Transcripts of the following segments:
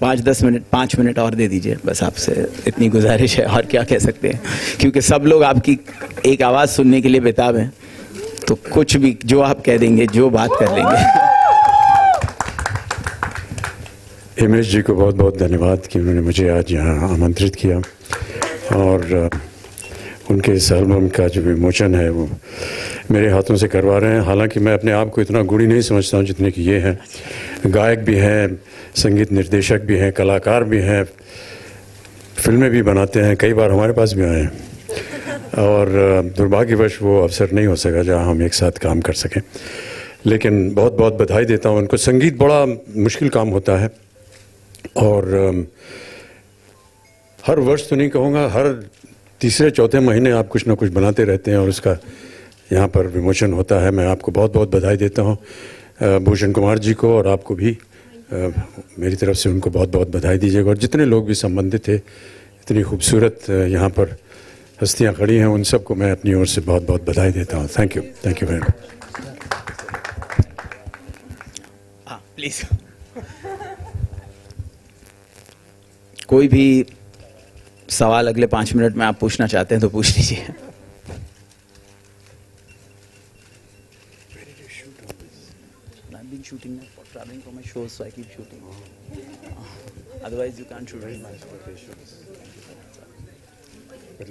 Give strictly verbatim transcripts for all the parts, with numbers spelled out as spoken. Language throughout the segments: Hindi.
पाँच दस मिनट पाँच मिनट और दे दीजिए, बस आपसे इतनी गुजारिश है, और क्या कह सकते हैं, क्योंकि सब लोग आपकी एक आवाज़ सुनने के लिए बेताब हैं, तो कुछ भी जो आप कह देंगे, जो बात कर लेंगे। हिमेश जी को बहुत बहुत धन्यवाद कि उन्होंने मुझे आज यहाँ आमंत्रित किया, और उनके इस एल्बम का जो विमोचन है वो मेरे हाथों से करवा रहे हैं। हालांकि मैं अपने आप को इतना गुणी नहीं समझता हूँ जितने कि ये हैं। गायक भी हैं, संगीत निर्देशक भी हैं, कलाकार भी हैं, फिल्में भी बनाते हैं, कई बार हमारे पास भी आए हैं, और दुर्भाग्यवश वो अवसर नहीं हो सका जहाँ हम एक साथ काम कर सकें। लेकिन बहुत बहुत बधाई देता हूँ उनको। संगीत बड़ा मुश्किल काम होता है, और हर वर्ष तो नहीं कहूँगा, हर तीसरे चौथे महीने आप कुछ ना कुछ बनाते रहते हैं, और उसका यहाँ पर विमोचन होता है। मैं आपको बहुत बहुत बधाई देता हूँ, भूषण कुमार जी को, और आपको भी मेरी तरफ से उनको बहुत बहुत बधाई दीजिएगा। और जितने लोग भी संबंधित थे, इतनी खूबसूरत यहाँ पर हस्तियाँ खड़ी हैं, उन सबको मैं अपनी ओर से बहुत बहुत बधाई देता हूँ। Thank you, thank you very much. Please कोई भी सवाल अगले पाँच मिनट में आप पूछना चाहते हैं तो पूछ लीजिए।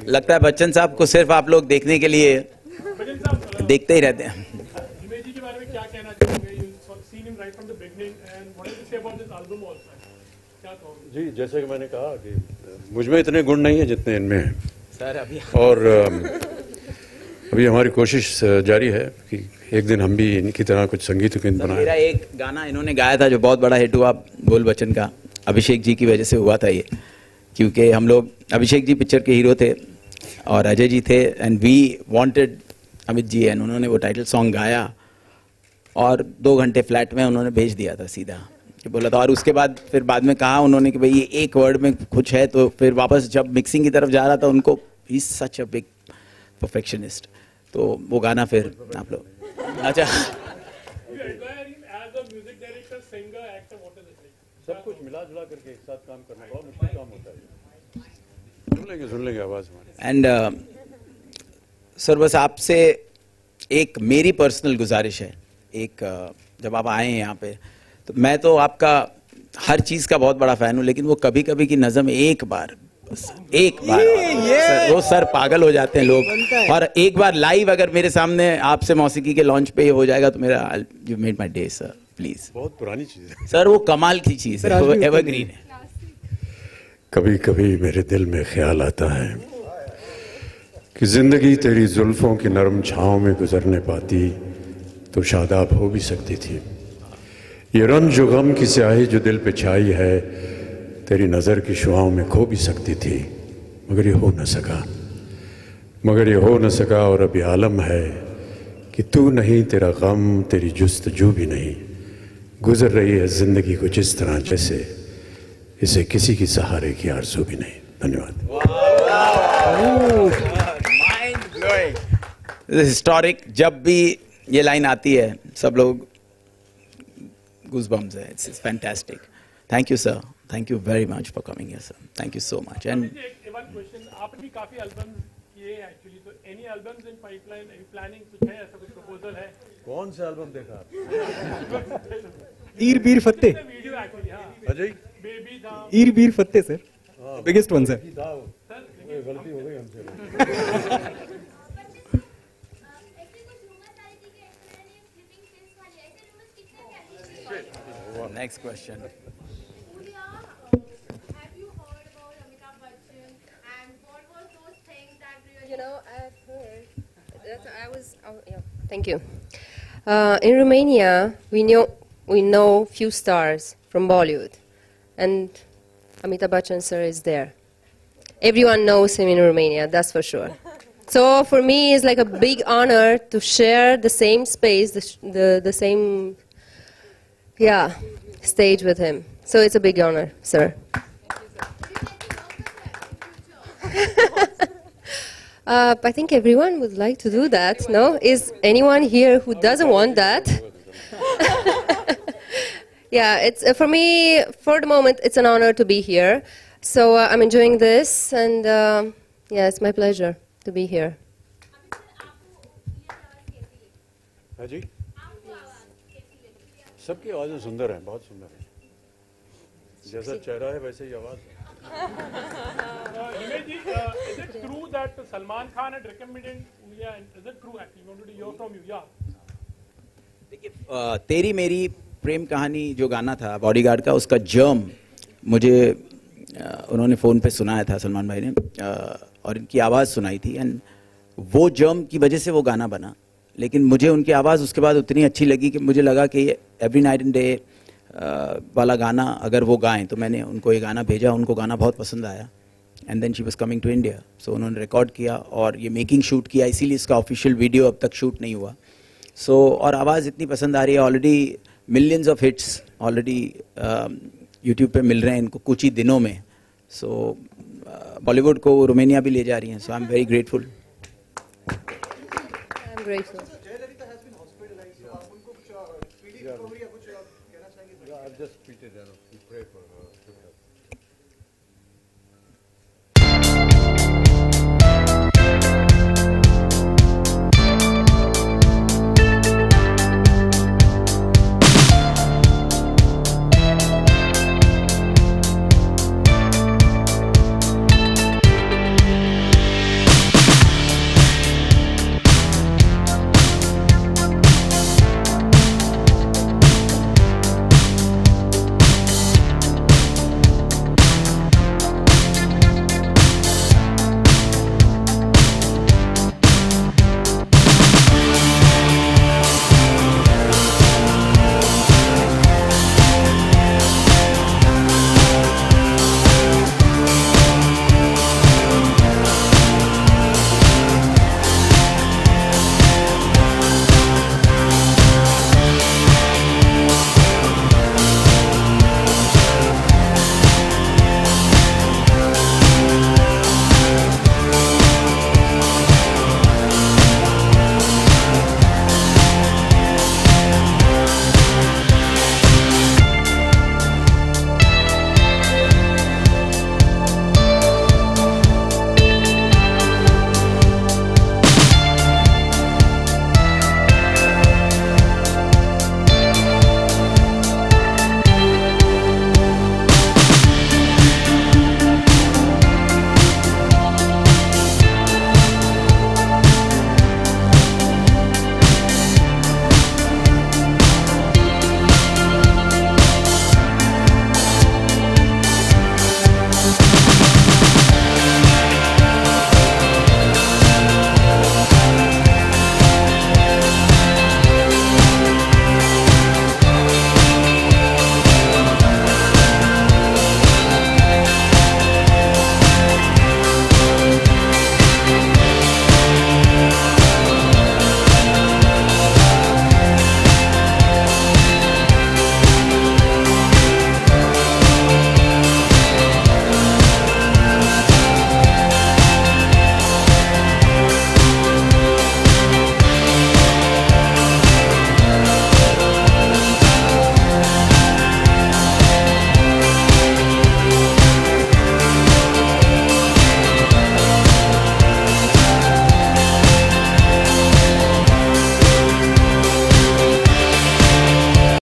लगता है बच्चन साहब को सिर्फ आप लोग देखने के लिए देखते ही रहते हैं। जी, जैसे कि मैंने कहा कि मुझ में इतने गुण नहीं है जितने इनमें हैं सर। अभी और अभी हमारी कोशिश जारी है कि एक दिन हम भी इनकी तरह कुछ संगीत बनाएं। मेरा एक गाना इन्होंने गाया था जो बहुत बड़ा हिट हुआ, बोल बच्चन का, अभिषेक जी की वजह से हुआ था ये, क्योंकि हम लोग अभिषेक जी पिक्चर के हीरो थे और अजय जी थे, and we wanted Amit ji, and उन्होंने वो टाइटल सॉन्ग गाया और दो घंटे फ्लैट में उन्होंने भेज दिया था सीधा बोला था। और उसके बाद फिर बाद में कहा उन्होंने कि भाई ये एक वर्ड में कुछ है, तो फिर वापस जब मिक्सिंग की तरफ जा रहा था उनको, ही सच अ बिग परफेक्शनिस्ट, तो वो गाना फिर आप लोग। अच्छा, सब कुछ मिला जुला करके एक साथ काम करना बहुत मुश्किल काम होता है। सुन लेंगे, सुन लेंगे आवाज़ हमारी। एंड सर, बस आपसे एक मेरी पर्सनल गुजारिश है, एक uh, जब आप आए हैं यहाँ पे, तो मैं तो आपका हर चीज़ का बहुत बड़ा फ़ैन हूँ, लेकिन वो कभी कभी की नज़म एक बार एक बार सर, वो सर पागल हो जाते हैं लोग। और एक बार लाइव अगर मेरे सामने आपसे मौसीकी के लॉन्च पे हो जाएगा तो मेरा, you made my day sir, please. बहुत पुरानी चीज़ है सर, वो कमाल की चीज़ है, वो एवरग्रीन है। कभी कभी मेरे दिल में ख्याल आता है कि जिंदगी तेरी जुल्फ़ों की नरम छाँव में गुजरने पाती तो शादाब हो भी सकती थी। ये रंग जो गम की स्याही जो दिल पे छाई है, तेरी नज़र की शुआओं में खो भी सकती थी, मगर ये हो न सका, मगर ये हो न सका। और अब ये आलम है कि तू नहीं, तेरा गम, तेरी जुस्तजू भी नहीं। गुजर रही है ज़िंदगी कुछ इस तरह जैसे इसे किसी की सहारे की आरज़ू भी नहीं। धन्यवाद। हिस्टोरिक, जब भी ये लाइन आती है सब लोग goosebumps. It's, it's fantastic. Thank you, sir. Thank you very much for coming here, sir. Thank you so much. And one question, आपने भी काफी albums किए actually, तो any albums in pipeline, any planning, कुछ है ऐसा, कुछ proposal है? कौन सा album देखा आप? ईर बीर फत्ते. अजय. ईर बीर फत्ते sir. Biggest one sir. गलती हो गई हमसे. Next question. Pooja, have you heard about Amitabh Bachchan, and what was those things that really, you know, I've heard. That's, I was. Oh, yeah. Thank you. Uh, in Romania, we know we know few stars from Bollywood, and Amitabh Bachchan sir is there. Everyone knows him in Romania, that's for sure. So for me, it's like a big honor to share the same space, the the, the same. Yeah, stage with him. So it's a big honor, sir. uh, I think everyone would like to do that, no? Is anyone here who doesn't want that? Yeah, it's uh, for me, for the moment, it's an honor to be here. So uh, I'm enjoying this, and uh, yeah, it's my pleasure to be here. Ajay? सबकी आवाज़ें सुंदर हैं, बहुत सुंदर हैं। जैसा चेहरा है वैसे ही आवाज़ है। Himesh ji, is it true that Salman Khan had recommended Uya? Is it true actually? We wanted to hear from you. Yeah. देखिए, तेरी मेरी प्रेम कहानी जो गाना था बॉडीगार्ड का, उसका जर्म मुझे उन्होंने फ़ोन पे सुनाया था सलमान भाई ने, और इनकी आवाज़ सुनाई थी, एंड वो जर्म की वजह से वो गाना बना। लेकिन मुझे उनकी आवाज़ उसके बाद उतनी अच्छी लगी कि मुझे लगा कि एवरी नाइट एंड डे वाला गाना अगर वो गाएं, तो मैंने उनको ये गाना भेजा, उनको गाना बहुत पसंद आया, and then she was coming to India, so उन्होंने रिकॉर्ड किया और ये मेकिंग शूट किया, इसीलिए इसका ऑफिशियल वीडियो अब तक शूट नहीं हुआ। सो so, और आवाज़ इतनी पसंद आ रही है, already millions of hits already YouTube पर मिल रहे हैं इनको कुछ ही दिनों में। सो so, बॉलीवुड uh, को रोमानिया भी ले जा रही हैं, so I am very grateful. Yeah, I've just tweeted that. We pray for her.